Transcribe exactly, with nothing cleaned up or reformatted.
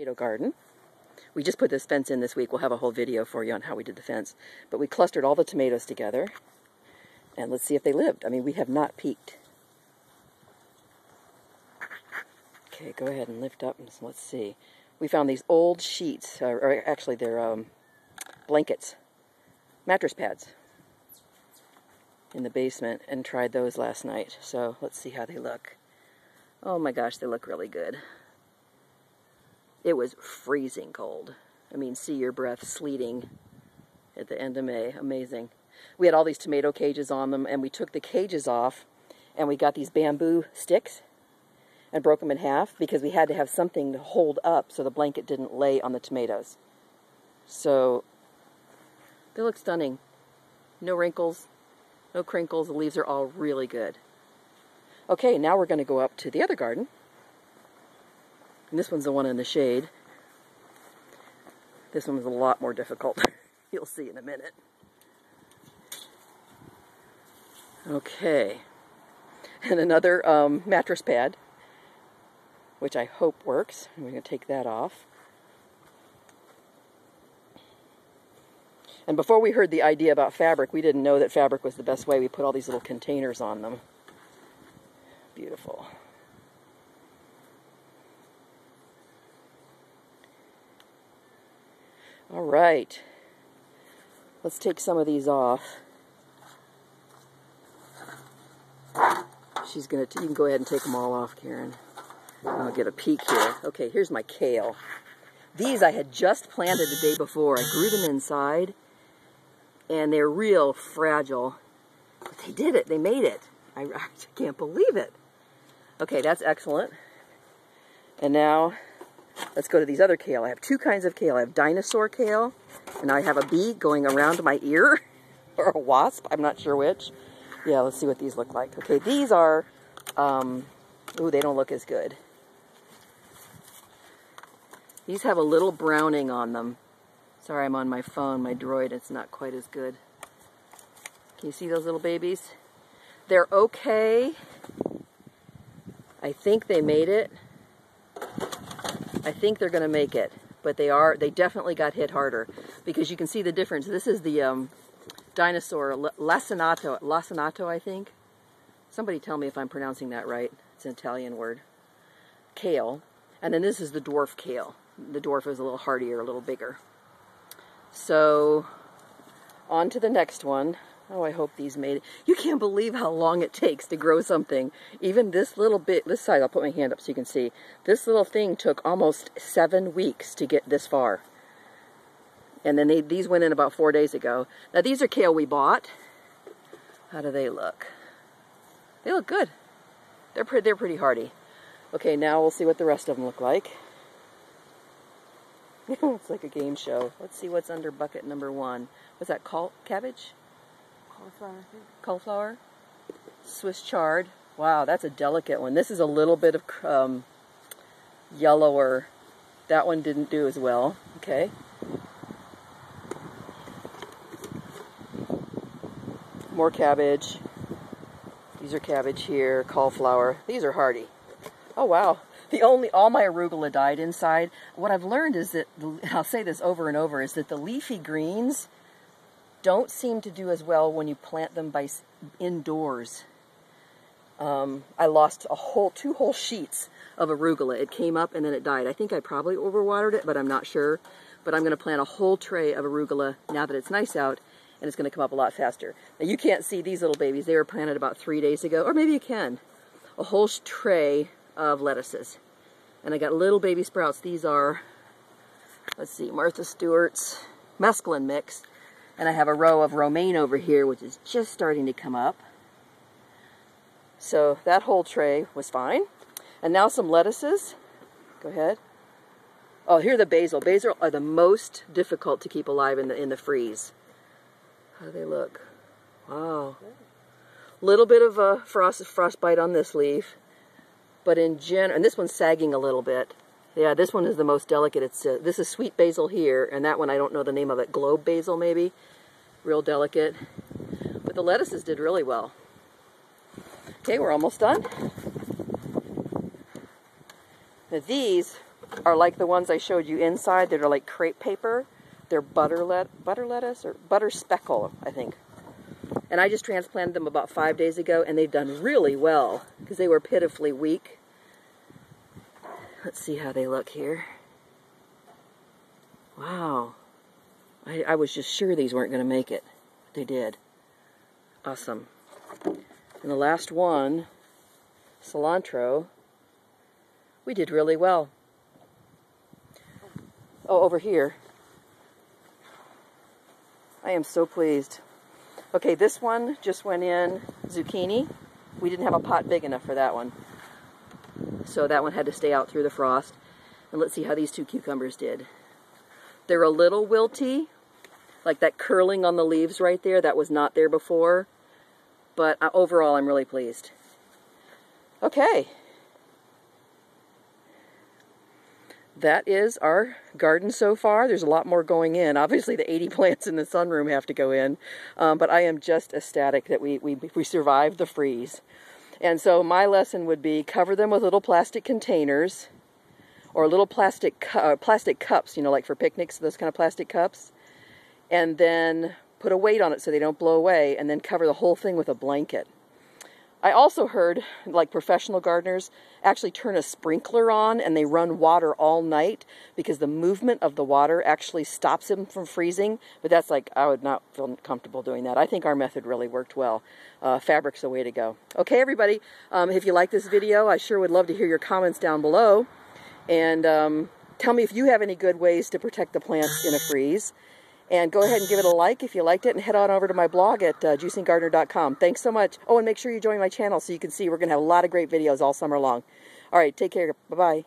Tomato garden. We just put this fence in this week. We'll have a whole video for you on how we did the fence. But we clustered all the tomatoes together, and let's see if they lived. I mean, we have not peaked. Okay, go ahead and lift up and let's see. We found these old sheets, or actually they're um, blankets, mattress pads in the basement, and tried those last night. So let's see how they look. Oh my gosh, they look really good. It was freezing cold. I mean, see your breath sleeting at the end of May. Amazing. We had all these tomato cages on them, and we took the cages off, and we got these bamboo sticks and broke them in half because we had to have something to hold up so the blanket didn't lay on the tomatoes. So they look stunning. No wrinkles, no crinkles. The leaves are all really good. Okay, now we're going to go up to the other garden. And this one's the one in the shade. This one was a lot more difficult. You'll see in a minute. Okay. And another um, mattress pad, which I hope works. I'm going to take that off. And before we heard the idea about fabric, we didn't know that fabric was the best way. We put all these little containers on them. Beautiful. All right, let's take some of these off. She's gonna, you can go ahead and take them all off, Karen. I'll get a peek here. Okay, here's my kale. These I had just planted the day before. I grew them inside, and they're real fragile. But they did it, they made it. I, I can't believe it. Okay, that's excellent. And now, let's go to these other kale. I have two kinds of kale. I have dinosaur kale, and I have a bee going around my ear, or a wasp, I'm not sure which. Yeah, let's see what these look like. Okay, these are, um, ooh, they don't look as good. These have a little browning on them. Sorry, I'm on my phone, my Droid, it's not quite as good. Can you see those little babies? They're okay. I think they made it. I think they're going to make it, but they are, they definitely got hit harder because you can see the difference. This is the um, dinosaur, Lacinato, Lacinato, I think. Somebody tell me if I'm pronouncing that right. It's an Italian word. Kale. And then this is the dwarf kale. The dwarf is a little hardier, a little bigger. So, on to the next one. Oh, I hope these made it. You can't believe how long it takes to grow something. Even this little bit, this side, I'll put my hand up so you can see. This little thing took almost seven weeks to get this far. And then they, these went in about four days ago. Now, these are kale we bought. How do they look? They look good. They're, pre they're pretty hardy. Okay, now we'll see what the rest of them look like. It's like a game show. Let's see what's under bucket number one. What's that called? Cabbage? Cauliflower. Cauliflower, Swiss chard. Wow, that's a delicate one. This is a little bit of um, yellower. That one didn't do as well. Okay. More cabbage. These are cabbage here. Cauliflower. These are hardy. Oh wow. The only all my arugula died inside. What I've learned is that, and I'll say this over and over, is that the leafy greens don't seem to do as well when you plant them by indoors. Um, I lost a whole, two whole sheets of arugula. It came up and then it died. I think I probably overwatered it, but I'm not sure. But I'm going to plant a whole tray of arugula now that it's nice out, and it's going to come up a lot faster. Now you can't see these little babies. They were planted about three days ago, or maybe you can. A whole tray of lettuces. And I got little baby sprouts. These are, let's see, Martha Stewart's mesclun mix. And I have a row of romaine over here, which is just starting to come up. So that whole tray was fine. And now some lettuces. Go ahead. Oh, here are the basil. Basil are the most difficult to keep alive in the in the freeze. How do they look? Wow. Little bit of a frost frostbite on this leaf, but in general, and this one's sagging a little bit. Yeah, this one is the most delicate. It's uh, this is sweet basil here, and that one, I don't know the name of it, globe basil maybe. Real delicate. But the lettuces did really well. Okay, we're almost done. Now these are like the ones I showed you inside that are like crepe paper. They're butter let butter lettuce or butter speckle, I think. And I just transplanted them about five days ago, and they've done really well because they were pitifully weak. Let's see how they look here. Wow. I, I was just sure these weren't going to make it. They did. Awesome. And the last one, cilantro, we did really well. Oh, over here. I am so pleased. Okay, this one just went in zucchini. We didn't have a pot big enough for that one. So that one had to stay out through the frost. And let's see how these two cucumbers did. They're a little wilty, like that curling on the leaves right there. That was not there before. But overall, I'm really pleased. Okay. That is our garden so far. There's a lot more going in. Obviously, the eighty plants in the sunroom have to go in, um, but I am just ecstatic that we, we, we survived the freeze. And so my lesson would be cover them with little plastic containers or little plastic, cu uh, plastic cups, you know, like for picnics, those kind of plastic cups, and then put a weight on it so they don't blow away, and then cover the whole thing with a blanket. I also heard, like, professional gardeners actually turn a sprinkler on and they run water all night because the movement of the water actually stops them from freezing. But that's like, I would not feel comfortable doing that. I think our method really worked well. Uh, fabric's the way to go. Okay, everybody, um, if you like this video, I sure would love to hear your comments down below. And um, tell me if you have any good ways to protect the plants in a freeze. And go ahead and give it a like if you liked it, and head on over to my blog at uh, juicing gardener dot com. Thanks so much. Oh, and make sure you join my channel so you can see we're going to have a lot of great videos all summer long. All right, take care. Bye-bye.